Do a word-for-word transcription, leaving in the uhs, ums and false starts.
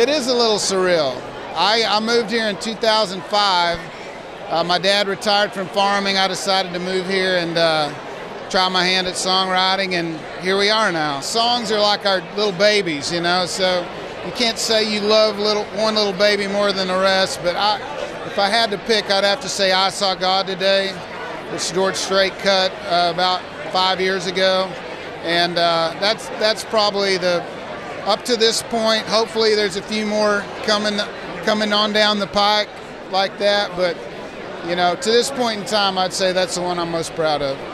It is a little surreal. I, I moved here in two thousand five. Uh, my dad retired from farming. I decided to move here and uh, try my hand at songwriting, and here we are now. Songs are like our little babies, you know, so you can't say you love little one little baby more than the rest, but I, if I had to pick, I'd have to say I Saw God Today, which George Strait cut uh, about five years ago, and uh, that's, that's probably the, up to this point. Hopefully there's a few more coming, coming on down the pike like that, but you know, to this point in time, I'd say that's the one I'm most proud of.